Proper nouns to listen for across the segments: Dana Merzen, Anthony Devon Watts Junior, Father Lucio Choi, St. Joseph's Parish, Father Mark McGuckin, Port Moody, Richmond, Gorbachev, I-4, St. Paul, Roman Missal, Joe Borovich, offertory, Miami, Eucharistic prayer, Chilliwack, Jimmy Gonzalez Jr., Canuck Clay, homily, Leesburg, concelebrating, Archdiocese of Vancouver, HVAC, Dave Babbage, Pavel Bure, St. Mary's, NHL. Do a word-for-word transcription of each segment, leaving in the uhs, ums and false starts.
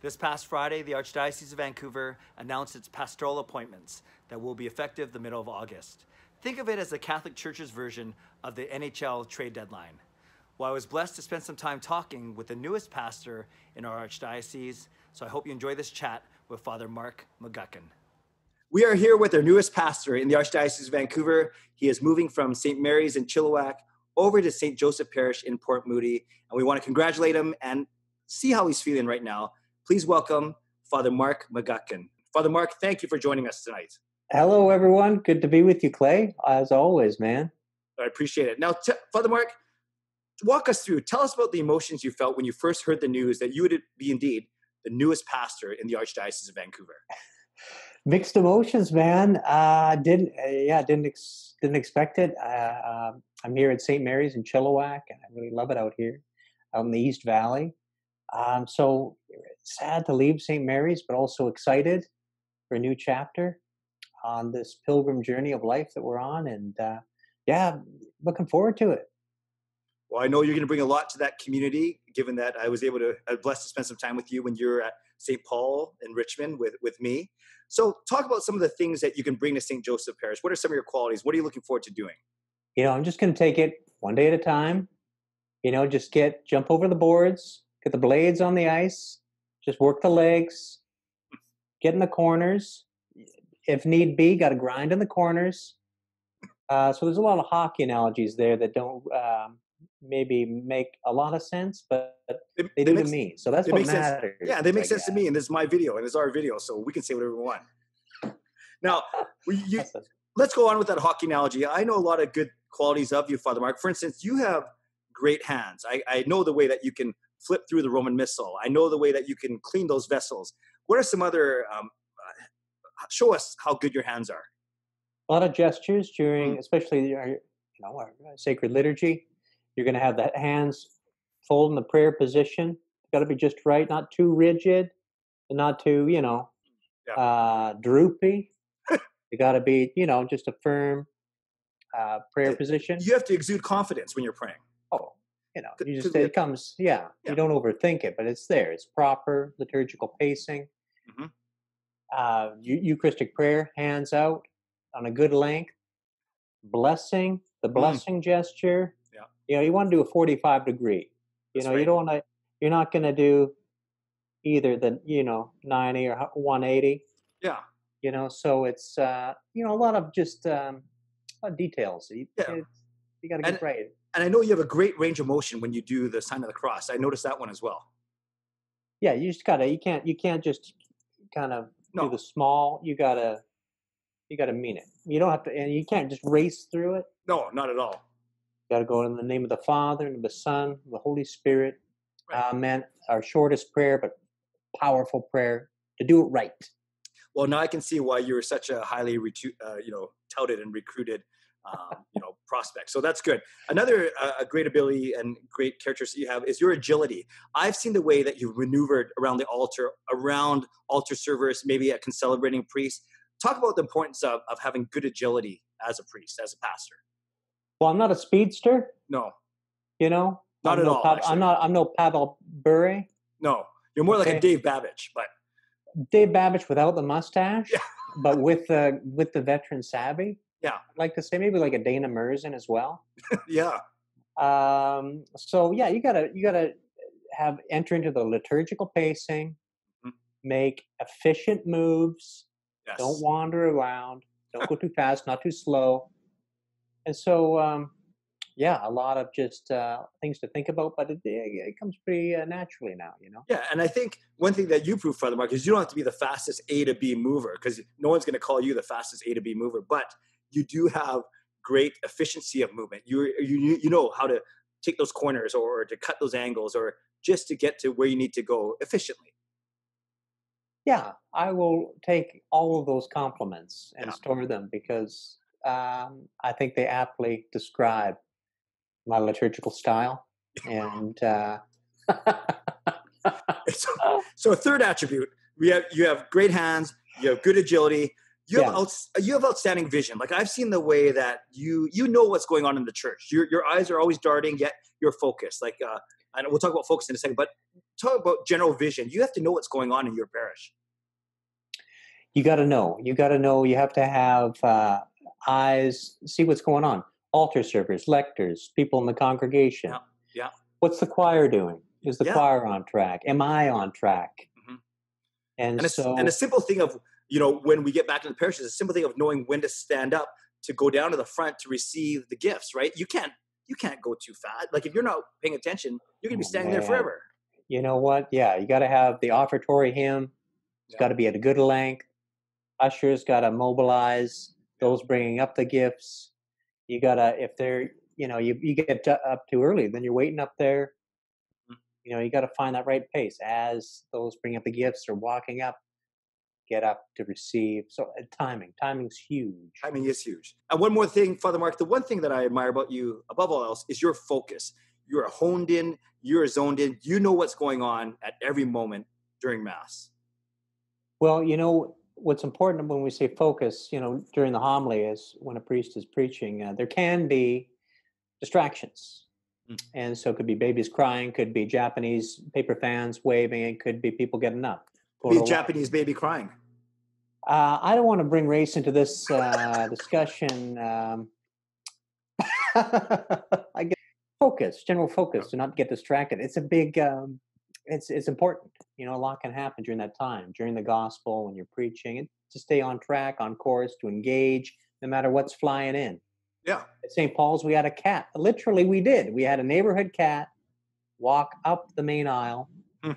This past Friday, the Archdiocese of Vancouver announced its pastoral appointments that will be effective the middle of August. Think of it as the Catholic Church's version of the N H L trade deadline. Well, I was blessed to spend some time talking with the newest pastor in our Archdiocese, so I hope you enjoy this chat with Father Mark McGuckin. We are here with our newest pastor in the Archdiocese of Vancouver. He is moving from Saint Mary's in Chilliwack over to Saint Joseph's Parish in Port Moody, and we want to congratulate him and see how he's feeling right now. Please welcome Father Mark McGuckin. Father Mark, thank you for joining us tonight. Hello, everyone. Good to be with you, Clay, as always, man. I appreciate it. Now, t- Father Mark, walk us through. Tell us about the emotions you felt when you first heard the news that you would be indeed the newest pastor in the Archdiocese of Vancouver. Mixed emotions, man. Uh, didn't uh, yeah, didn't ex- didn't expect it. Uh, um, I'm here at Saint Mary's in Chilliwack, and I really love it out here, out in the East Valley. Um, so sad to leave Saint Mary's, but also excited for a new chapter on this pilgrim journey of life that we're on, and uh, yeah, looking forward to it. Well, I know you're going to bring a lot to that community, given that I was able to, I was blessed to spend some time with you when you were at Saint Paul in Richmond with, with me. So talk about some of the things that you can bring to Saint Joseph Parish. What are some of your qualities? What are you looking forward to doing? You know, I'm just going to take it one day at a time, you know, just get, jump over the boards, get the blades on the ice, just work the legs, get in the corners. If need be, got to grind in the corners. Uh, so there's a lot of hockey analogies there that don't, um, maybe make a lot of sense, but they, they do makes, to me. So that's what matters. Sense. Yeah, they make I sense guess. to me, and this is my video, and it's our video, so we can say whatever we want. Now, you, let's go on with that hockey analogy. I know a lot of good qualities of you, Father Mark. For instance, you have great hands. I, I know the way that you can flip through the Roman Missal. I know the way that you can clean those vessels. What are some other um, – show us how good your hands are. A lot of gestures during mm-hmm. – especially our, you know, our sacred liturgy. You're going to have the hands fold in the prayer position. Got to be just right, not too rigid, and not too, you know, yeah. uh, droopy. You got to be, you know, just a firm uh, prayer it, position. You have to exude confidence when you're praying. Oh, you know, you just, it comes, yeah, yeah, you don't overthink it, but it's there. It's proper liturgical pacing. Mm-hmm. Uh, Eucharistic prayer, hands out on a good length. Blessing, the blessing mm. gesture. You know, you want to do a forty-five degree. You That's know, right. you don't want to, you're not going to do either the, you know, ninety or one eighty. Yeah. You know, so it's, uh, you know, a lot of just um, lot of details. You, yeah. you got to get right. And I know you have a great range of motion when you do the sign of the cross. I noticed that one as well. Yeah. You just got to, you can't, you can't just kind of no. do the small, you got to, you got to mean it. You don't have to, and you can't just race through it. No, not at all. Got to go in the name of the Father, and of the Son, and the Holy Spirit. Right. Amen. Our shortest prayer, but powerful prayer to do it right. Well, now I can see why you were such a highly, retu- uh, you know, touted and recruited, um, you know, prospect. So that's good. Another uh, a great ability and great characteristic you have is your agility. I've seen the way that you've maneuvered around the altar, around altar servers, maybe a concelebrating priest. Talk about the importance of, of having good agility as a priest, as a pastor. Well, I'm not a speedster. No. You know? Not I'm at no all. Pa- I'm not. I'm no Pavel Bure. No. You're more okay. like a Dave Babbage, but... Dave Babbage without the mustache, yeah. but with the with the veteran savvy. Yeah. I'd like to say maybe like a Dana Merzen as well. yeah. Um. So, yeah, you got to you gotta have enter into the liturgical pacing, mm-hmm. make efficient moves, yes. don't wander around, don't go too fast, not too slow. And so, um, yeah, a lot of just uh, things to think about, but it, it comes pretty uh, naturally now, you know? Yeah, and I think one thing that you prove, Father Mark, is you don't have to be the fastest A to B mover, because no one's going to call you the fastest A to B mover, but you do have great efficiency of movement. You you you know how to take those corners or to cut those angles or just to get to where you need to go efficiently. Yeah, I will take all of those compliments and yeah. store them because... Um, I think they aptly describe my liturgical style. And uh... so, so a third attribute, we have, you have great hands, you have good agility, you have, yeah. out, you have outstanding vision. Like I've seen the way that you, you know what's going on in the church. Your, your eyes are always darting, yet you're focused. Like uh, and we'll talk about focus in a second, but talk about general vision. You have to know what's going on in your parish. You got to know. You got to know. You have to have uh, eyes, see what's going on. Altar servers, lectors, people in the congregation. Yeah. yeah. What's the choir doing? Is the yeah. choir on track? Am I on track? Mm-hmm. And, and, a, so, and a simple thing of, you know, when we get back to the parish, is a simple thing of knowing when to stand up, to go down to the front to receive the gifts, right? You can't, you can't go too fast. Like if you're not paying attention, you're going to be standing man. there forever. You know what? Yeah. You got to have the offertory hymn. It's yeah. got to be at a good length. Ushers got to mobilize those bringing up the gifts. You got to, if they're, you know, you, you get up too early, then you're waiting up there. You know, you got to find that right pace as those bring up the gifts or walking up, get up to receive. So uh, timing, timing's huge. Timing is huge. And one more thing, Father Mark, the one thing that I admire about you above all else is your focus. You're honed in, you're zoned in, you know what's going on at every moment during Mass. Well, you know, what's important when we say focus, you know, during the homily is when a priest is preaching, uh, there can be distractions. And so it could be babies crying, could be Japanese paper fans waving, it could be people getting up. Could be Japanese baby crying. Uh, I don't want to bring race into this uh, discussion. Um, I get focus, general focus, to not get distracted. It's a big, um, it's it's important. You know, a lot can happen during that time, during the gospel, when you're preaching, and to stay on track, on course, to engage, no matter what's flying in. Yeah. At Saint Paul's, we had a cat. Literally, we did. We had a neighborhood cat walk up the main aisle mm.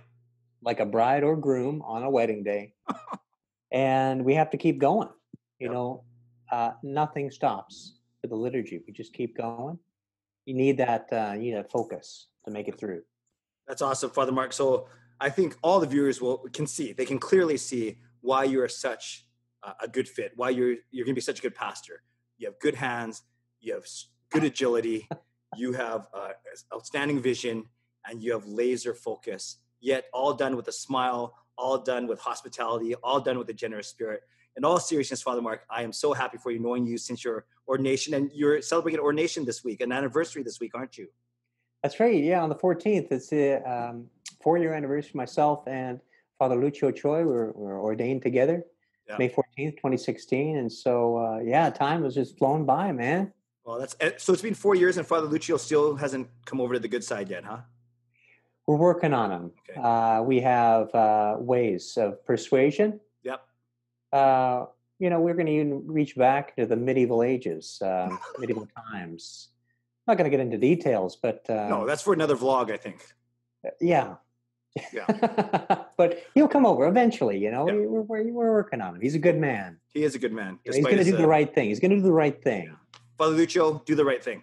like a bride or groom on a wedding day. And we have to keep going. You yep. know, uh, nothing stops for the liturgy. We just keep going. You need that, uh, you need that focus to make it through. That's awesome, Father Mark. So I think all the viewers will can see. They can clearly see why you are such uh, a good fit, why you're you're going to be such a good pastor. You have good hands. You have good agility, you have uh, outstanding vision, and you have laser focus, yet all done with a smile, all done with hospitality, all done with a generous spirit. In all seriousness, Father Mark, I am so happy for you, knowing you since your ordination, and you're celebrating an ordination this week, an anniversary this week, aren't you? That's right, yeah, on the fourteenth. It's a um, four-year anniversary. Myself and Father Lucio Choi were, were ordained together, yeah. May fourteenth, twenty sixteen, and so, uh, yeah, time was just flown by, man. Well, that's so. It's been four years, and Father Lucio still hasn't come over to the good side yet, huh? We're working on him. Okay. Uh, we have uh, ways of persuasion. Yep. Uh, you know, we're going to even reach back to the medieval ages, uh, medieval times. I'm not going to get into details, but uh, no, that's for another vlog, I think. Yeah. Yeah. But he'll come over eventually. You know, yeah. we're, we're we're working on him. He's a good man. He is a good man. He's going to do uh, the right thing. He's going to do the right thing. Yeah. Father Lucio, do the right thing.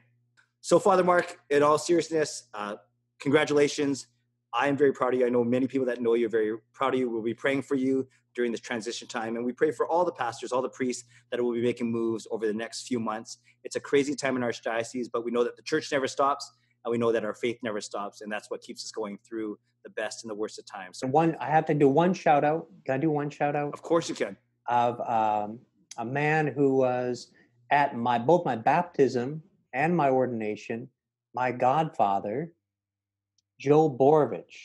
So, Father Mark, in all seriousness, uh, congratulations. I am very proud of you. I know many people that know you are very proud of you. We'll be praying for you during this transition time. And we pray for all the pastors, all the priests that will be making moves over the next few months. It's a crazy time in our archdiocese, but we know that the church never stops, and we know that our faith never stops. And that's what keeps us going through the best and the worst of times. So, one, I have to do one shout out. Can I do one shout out? Of course you can. Of um, a man who was... at my both my baptism and my ordination, my godfather, Joe Borovich.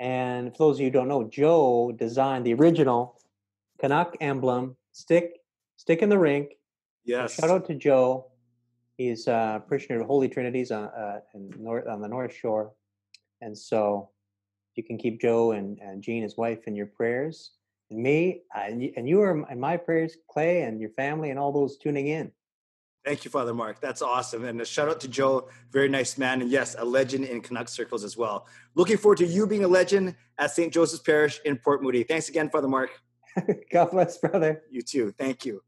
And for those of you who don't know, Joe designed the original Canuck emblem, stick, stick in the rink. Yes. So shout out to Joe. He's a parishioner of Holy Trinity's on, uh, in north, on the North Shore. And so you can keep Joe and, and Jean, his wife, in your prayers. Me uh, and you are in my prayers, Clay, and your family, and all those tuning in. Thank you, Father Mark. That's awesome. And a shout out to Joe, very nice man, and yes, a legend in Canuck circles as well. Looking forward to you being a legend at Saint Joseph's Parish in Port Moody. Thanks again, Father Mark. God bless, brother. You too. Thank you.